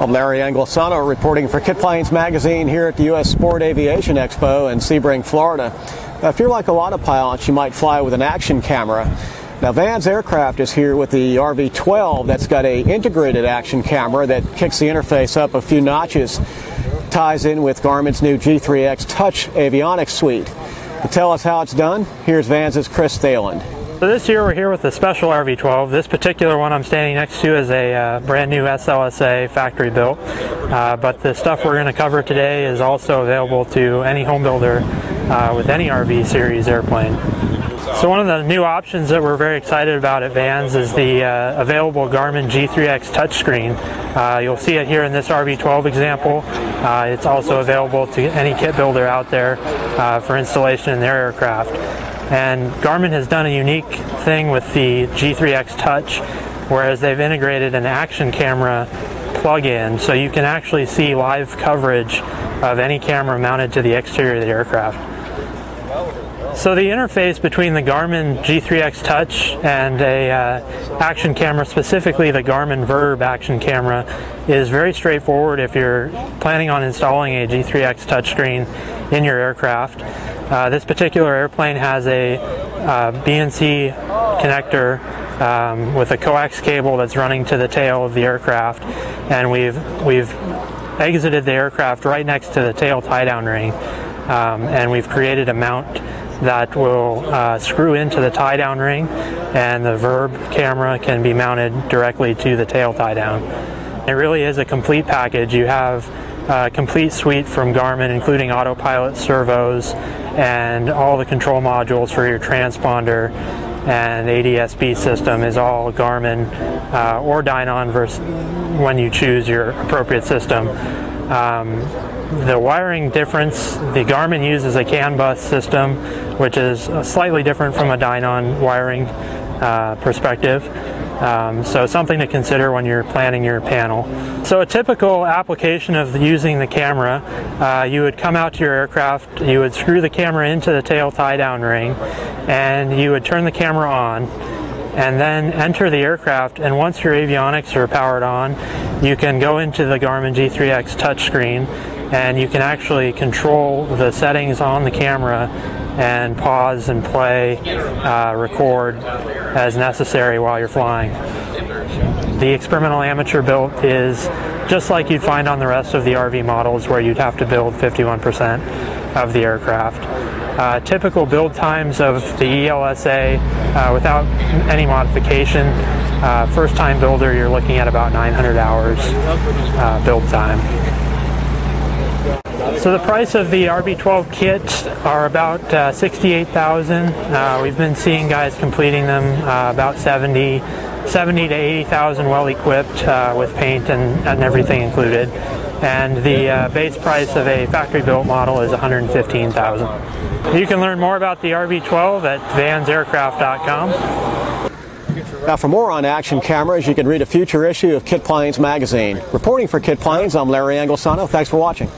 I'm Larry Anglisano reporting for Kitplanes Magazine here at the U.S. Sport Aviation Expo in Sebring, Florida. Now, if you're like a lot of pilots, you might fly with an action camera. Now, Vans Aircraft is here with the RV-12 that's got an integrated action camera that kicks the interface up a few notches, ties in with Garmin's new G3X Touch avionics suite. To tell us how it's done, here's Vans' Chris Thalen. So this year we're here with a special RV-12. This particular one I'm standing next to is a brand new SLSA factory built, but the stuff we're going to cover today is also available to any home builder with any RV series airplane. So one of the new options that we're very excited about at Vans is the available Garmin G3X touchscreen. You'll see it here in this RV-12 example. It's also available to any kit builder out there for installation in their aircraft. And Garmin has done a unique thing with the G3X Touch, whereas they've integrated an action camera plug-in, so you can actually see live coverage of any camera mounted to the exterior of the aircraft. So the interface between the Garmin G3X Touch and a action camera, specifically the Garmin VIRB action camera, is very straightforward if you're planning on installing a G3X touchscreen in your aircraft. This particular airplane has a BNC connector with a coax cable that's running to the tail of the aircraft, and we've exited the aircraft right next to the tail tie-down ring, and we've created a mount that will screw into the tie-down ring, and the VIRB camera can be mounted directly to the tail tie-down. It really is a complete package. You have a complete suite from Garmin, including autopilot servos and all the control modules for your transponder, and ADS-B system is all Garmin or Dynon when you choose your appropriate system. The wiring difference, the Garmin uses a CAN bus system, which is slightly different from a Dynon wiring perspective. So something to consider when you're planning your panel. So a typical application of using the camera, you would come out to your aircraft, you would screw the camera into the tail tie-down ring, and you would turn the camera on, and then enter the aircraft, and once your avionics are powered on, you can go into the Garmin G3X touchscreen, and you can actually control the settings on the camera and pause and play, record as necessary while you're flying. The experimental amateur build is just like you'd find on the rest of the RV models, where you'd have to build 51% of the aircraft. Typical build times of the ELSA without any modification, first time builder, you're looking at about 900 hours build time. So the price of the RV-12 kits are about $68,000. We've been seeing guys completing them about $70,000 to $80,000, well equipped with paint and everything included. And the base price of a factory built model is $115,000. You can learn more about the RV-12 at vansaircraft.com. Now, for more on action cameras, you can read a future issue of Kitplanes Magazine. Reporting for Kitplanes, I'm Larry Anglisano. Thanks for watching.